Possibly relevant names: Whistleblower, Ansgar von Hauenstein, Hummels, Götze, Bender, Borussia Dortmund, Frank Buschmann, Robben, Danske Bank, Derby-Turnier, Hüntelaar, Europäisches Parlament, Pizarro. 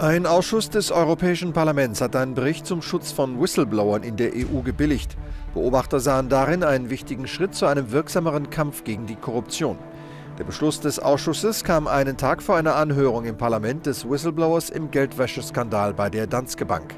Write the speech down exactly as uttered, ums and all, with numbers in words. Ein Ausschuss des Europäischen Parlaments hat einen Bericht zum Schutz von Whistleblowern in der E U gebilligt. Beobachter sahen darin einen wichtigen Schritt zu einem wirksameren Kampf gegen die Korruption. Der Beschluss des Ausschusses kam einen Tag vor einer Anhörung im Parlament des Whistleblowers im Geldwäscheskandal bei der Danske Bank.